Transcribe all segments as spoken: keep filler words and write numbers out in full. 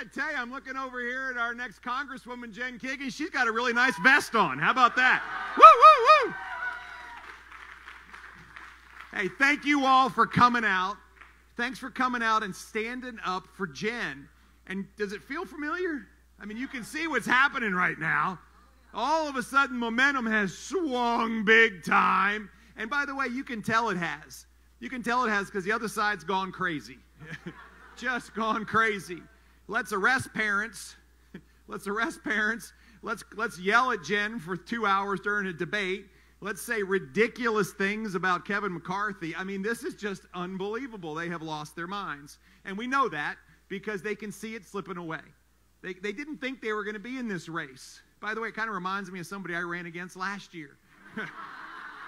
got to tell you, I'm looking over here at our next Congresswoman, Jen Kiggans. She's got a really nice vest on. How about that? Woo, woo, woo. Hey, thank you all for coming out. Thanks for coming out and standing up for Jen. And does it feel familiar? I mean, you can see what's happening right now. All of a sudden, momentum has swung big time. And by the way, you can tell it has. You can tell it has because the other side's gone crazy. Just gone crazy. Let's arrest parents. Let's arrest parents. Let's, let's yell at Jen for two hours during a debate. Let's say ridiculous things about Kevin McCarthy. I mean, this is just unbelievable. They have lost their minds. And we know that because they can see it slipping away. They, they didn't think they were going to be in this race. By the way, it kind of reminds me of somebody I ran against last year.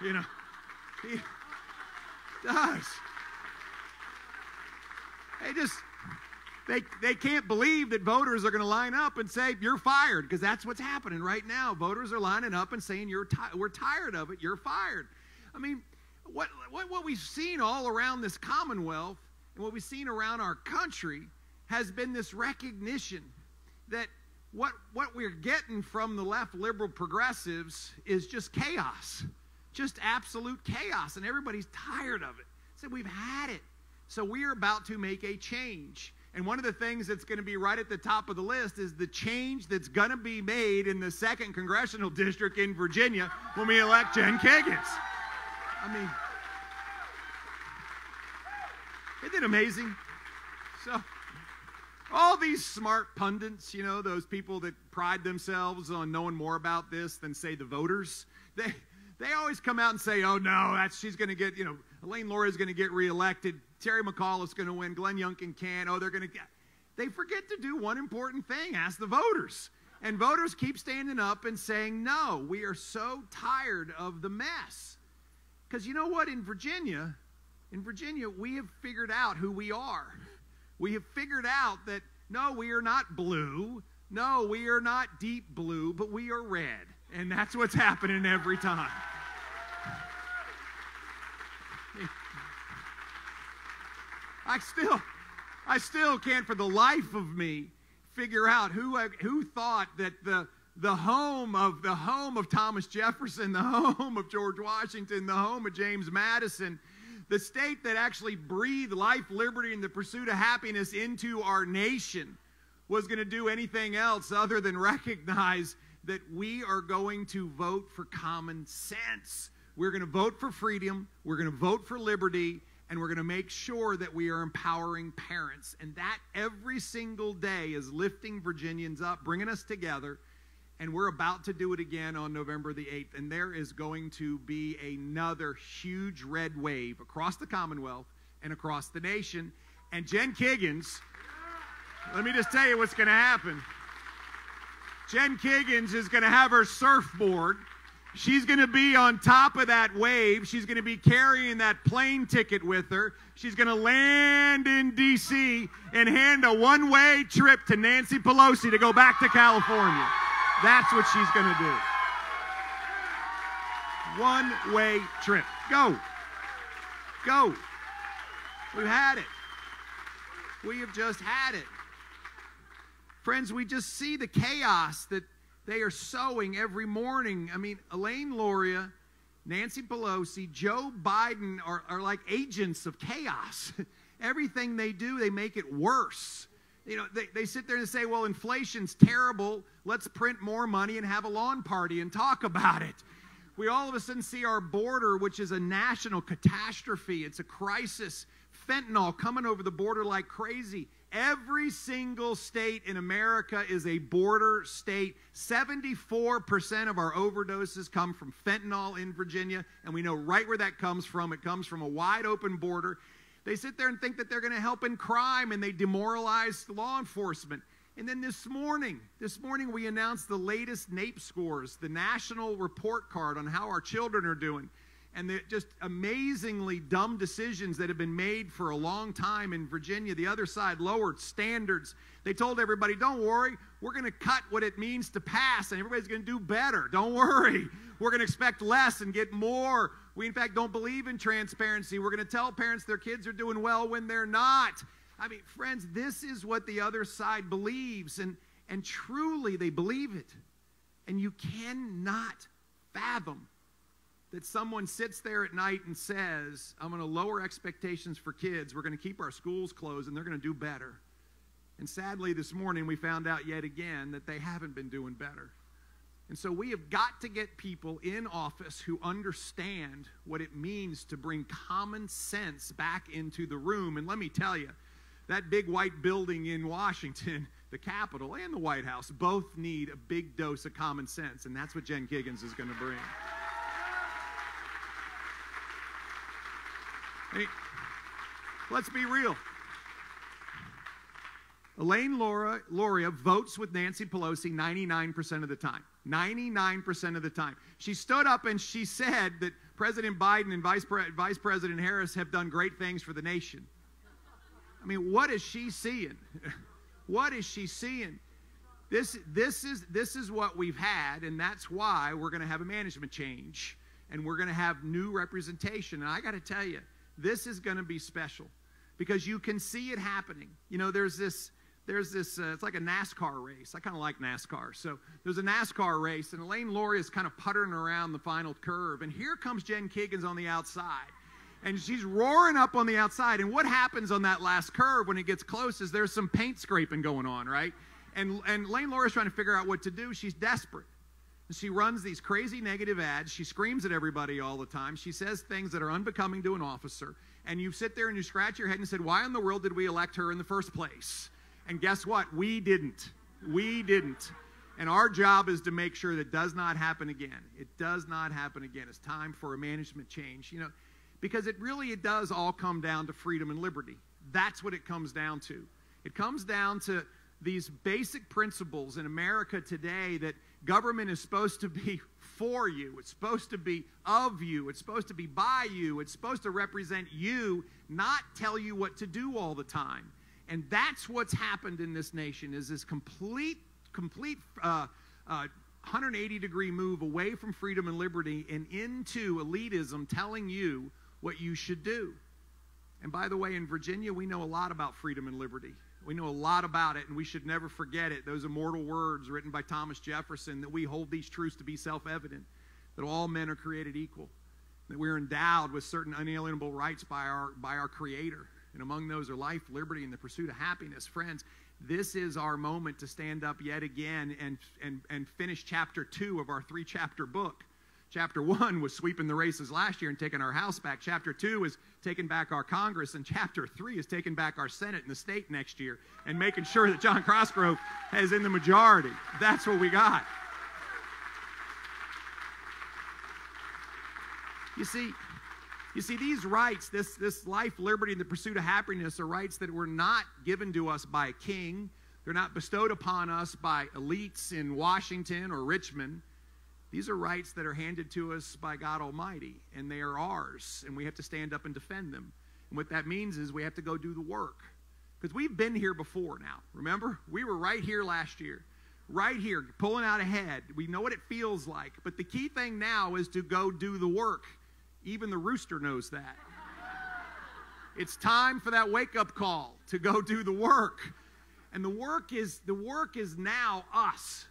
You know, he does. They just, they, they can't believe that voters are going to line up and say, you're fired, because that's what's happening right now. Voters are lining up and saying, you're ti we're tired of it, you're fired. I mean, what, what, what we've seen all around this Commonwealth and what we've seen around our country has been this recognition that what, what we're getting from the left liberal progressives is just chaos, just absolute chaos, and everybody's tired of it. So we've had it. So we're about to make a change. And one of the things that's going to be right at the top of the list is the change that's going to be made in the second congressional district in Virginia when we elect Jen Kiggans. I mean, isn't it amazing? So all these smart pundits, you know, those people that pride themselves on knowing more about this than, say, the voters, they, they always come out and say, oh, no, that's, she's going to get, you know, Elaine Luria is going to get reelected. Terry McAuliffe is going to win. Glenn Youngkin can. Oh, they're going to get. They forget to do one important thing. Ask the voters. And voters keep standing up and saying, no, we are so tired of the mess. Because you know what? In Virginia, in Virginia, we have figured out who we are. We have figured out that, no, we are not blue. No, we are not deep blue, but we are red. And that's what's happening every time. I still, I still can't for the life of me figure out who, who thought that the, the, home of, the home of Thomas Jefferson, the home of George Washington, the home of James Madison, the state that actually breathed life, liberty, and the pursuit of happiness into our nation was going to do anything else other than recognize that we are going to vote for common sense. We're going to vote for freedom. We're going to vote for liberty. And we're going to make sure that we are empowering parents. And that every single day is lifting Virginians up, bringing us together. And we're about to do it again on November the eighth. And there is going to be another huge red wave across the Commonwealth and across the nation. And Jen Kiggans, let me just tell you what's going to happen. Jen Kiggans is going to have her surfboard. She's going to be on top of that wave. She's going to be carrying that plane ticket with her. She's going to land in D C and hand a one-way trip to Nancy Pelosi to go back to California. That's what she's going to do. One-way trip. Go. Go. We've had it. We have just had it. Friends, we just see the chaos that they are sowing every morning. I mean, Elaine Luria, Nancy Pelosi, Joe Biden are, are like agents of chaos. Everything they do, they make it worse. You know, they, they sit there and say, well, inflation's terrible. Let's print more money and have a lawn party and talk about it. We all of a sudden see our border, which is a national catastrophe. It's a crisis. Fentanyl coming over the border like crazy. Every single state in America is a border state. seventy-four percent of our overdoses come from fentanyl in Virginia, and we know right where that comes from. It comes from a wide open border. They sit there and think that they're going to help in crime, and they demoralize law enforcement. And then this morning, this morning we announced the latest NAEP scores, the national report card on how our children are doing. And the just amazingly dumb decisions that have been made for a long time in Virginia. The other side lowered standards. They told everybody, don't worry, we're going to cut what it means to pass, and everybody's going to do better. Don't worry. We're going to expect less and get more. We, in fact, don't believe in transparency. We're going to tell parents their kids are doing well when they're not. I mean, friends, this is what the other side believes, and, and truly they believe it. And you cannot fathom that someone sits there at night and says, I'm going to lower expectations for kids, we're going to keep our schools closed, and they're going to do better. And sadly, this morning we found out yet again that they haven't been doing better. And so we have got to get people in office who understand what it means to bring common sense back into the room. And let me tell you, that big white building in Washington, the Capitol and the White House, both need a big dose of common sense. And that's what Jen Kiggans is going to bring. I mean, let's be real. Elaine Luria votes with Nancy Pelosi ninety-nine percent of the time. ninety-nine percent of the time. She stood up and she said that President Biden and Vice, Pre Vice President Harris have done great things for the nation. I mean, what is she seeing? What is she seeing? This, this, is, this is what we've had, and that's why we're going to have a management change, and we're going to have new representation. And I got to tell you, this is going to be special because you can see it happening. You know, there's this... There's this, uh, it's like a NASCAR race. I kind of like NASCAR. So there's a NASCAR race, and Elaine Luria is kind of puttering around the final curve. And here comes Jen Kiggans on the outside. And she's roaring up on the outside. And what happens on that last curve when it gets close is there's some paint scraping going on, right? And, and Elaine Luria is trying to figure out what to do. She's desperate. And she runs these crazy negative ads. She screams at everybody all the time. She says things that are unbecoming to an officer. And you sit there and you scratch your head and said, why in the world did we elect her in the first place? And guess what? We didn't. We didn't. And our job is to make sure that does not happen again. It does not happen again. It's time for a management change, you know, because it really, it does all come down to freedom and liberty. That's what it comes down to. It comes down to these basic principles in America today that government is supposed to be for you. It's supposed to be of you. It's supposed to be by you. It's supposed to represent you, not tell you what to do all the time. And that's what's happened in this nation, is this complete, complete uh, uh, one hundred eighty degree move away from freedom and liberty and into elitism telling you what you should do. And by the way, in Virginia, we know a lot about freedom and liberty. We know a lot about it, and we should never forget it. Those immortal words written by Thomas Jefferson, that we hold these truths to be self-evident, that all men are created equal, that we're endowed with certain unalienable rights by our, by our Creator. And among those are life, liberty, and the pursuit of happiness. Friends, this is our moment to stand up yet again and, and, and finish chapter two of our three-chapter book. Chapter one was sweeping the races last year and taking our house back. Chapter two is taking back our Congress. And chapter three is taking back our Senate and the state next year and making sure that John Crossgrove is in the majority. That's what we got. You see... You see, these rights, this, this life, liberty, and the pursuit of happiness are rights that were not given to us by a king. They're not bestowed upon us by elites in Washington or Richmond. These are rights that are handed to us by God Almighty, and they are ours, and we have to stand up and defend them. And what that means is we have to go do the work, because we've been here before now. Remember? We were right here last year, right here, pulling out ahead. We know what it feels like, but the key thing now is to go do the work. Even the rooster knows that. It's time for that wake-up call to go do the work. And the work is, the work is now us,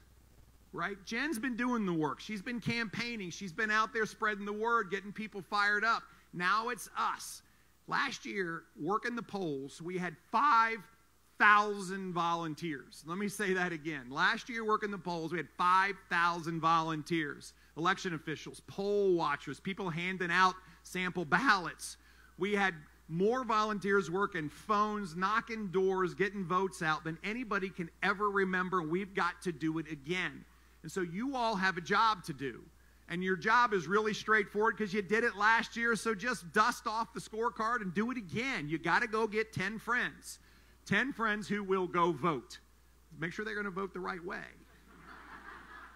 right? Jen's been doing the work. She's been campaigning. She's been out there spreading the word, getting people fired up. Now it's us. Last year, working the polls, we had five thousand volunteers. Let me say that again. Last year, working the polls, we had five thousand volunteers. Election officials, poll watchers, people handing out sample ballots. We had more volunteers working phones, knocking doors, getting votes out than anybody can ever remember. We've got to do it again. And so you all have a job to do. And your job is really straightforward because you did it last year. So just dust off the scorecard and do it again. You got to go get ten friends. ten friends who will go vote. Make sure they're going to vote the right way.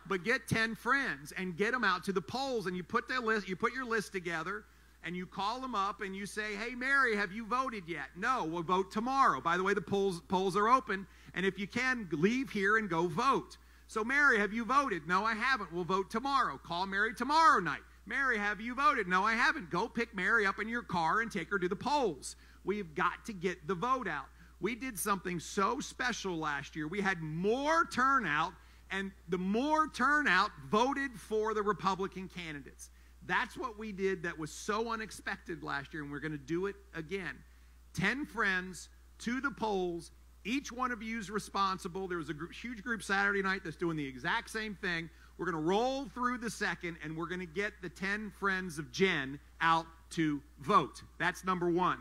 But get ten friends and get them out to the polls, and you put their list, you put your list together, and you call them up and you say, hey, Mary, have you voted yet? No, we'll vote tomorrow. By the way, the polls, polls are open, and if you can, leave here and go vote. So, Mary, have you voted? No, I haven't. We'll vote tomorrow. Call Mary tomorrow night. Mary, have you voted? No, I haven't. Go pick Mary up in your car and take her to the polls. We've got to get the vote out. We did something so special last year. We had more turnout, and the more turnout voted for the Republican candidates. That's what we did that was so unexpected last year, and we're going to do it again. Ten friends to the polls. Each one of you is responsible. There was a group, huge group Saturday night that's doing the exact same thing. We're going to roll through the second, and we're going to get the ten friends of Jen out to vote. That's number one.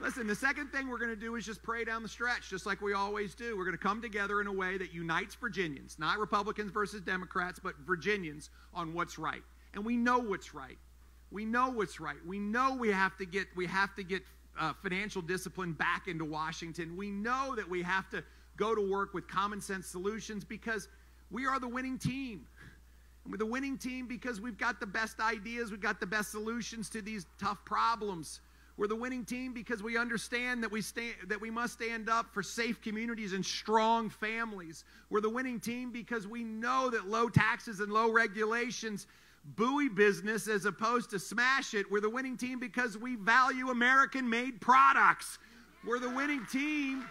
Listen, the second thing we're going to do is just pray down the stretch, just like we always do. We're going to come together in a way that unites Virginians, not Republicans versus Democrats, but Virginians on what's right. And we know what's right. We know what's right. We know we have to get, we have to get uh, financial discipline back into Washington. We know that we have to go to work with common sense solutions because we are the winning team. And we're the winning team because we've got the best ideas. We've got the best solutions to these tough problems. We're the winning team because we understand that we, stand, that we must stand up for safe communities and strong families. We're the winning team because we know that low taxes and low regulations buoy business as opposed to smash it. We're the winning team because we value American-made products. We're the winning team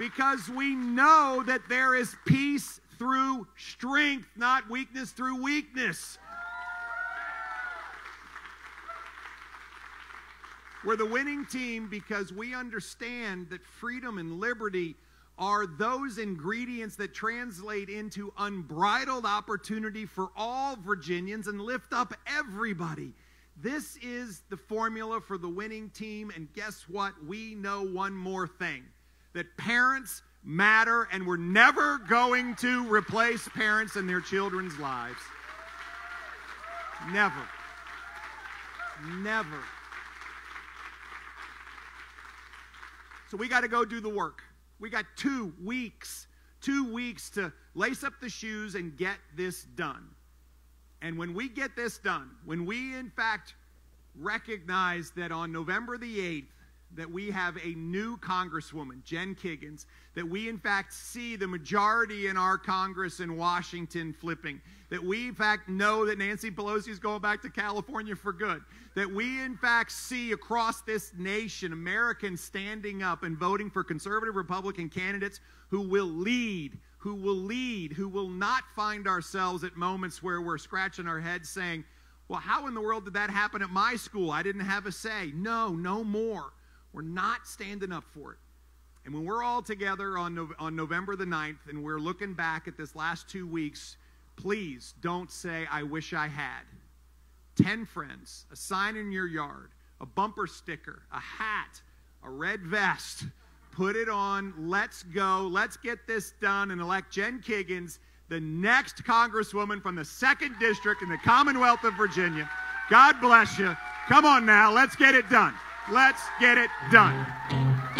because we know that there is peace through strength, not weakness through weakness. We're the winning team because we understand that freedom and liberty are those ingredients that translate into unbridled opportunity for all Virginians and lift up everybody. This is the formula for the winning team, and guess what? We know one more thing, that parents matter, and we're never going to replace parents in their children's lives. Never. Never. So we got to go do the work. We got two weeks, two weeks to lace up the shoes and get this done. And when we get this done, when we in fact recognize that on November the eighth, that we have a new Congresswoman, Jen Kiggans, that we in fact see the majority in our Congress in Washington flipping, that we in fact know that Nancy Pelosi is going back to California for good, that we in fact see across this nation Americans standing up and voting for conservative Republican candidates who will lead, who will lead, who will not find ourselves at moments where we're scratching our heads saying, well, how in the world did that happen at my school? I didn't have a say. No, no more. We're not standing up for it. And when we're all together on, no on November the ninth and we're looking back at this last two weeks, please don't say, I wish I had. Ten friends, a sign in your yard, a bumper sticker, a hat, a red vest. Put it on. Let's go. Let's get this done and elect Jen Kiggans, the next Congresswoman from the second District in the Commonwealth of Virginia. God bless you. Come on now. Let's get it done. Let's get it done.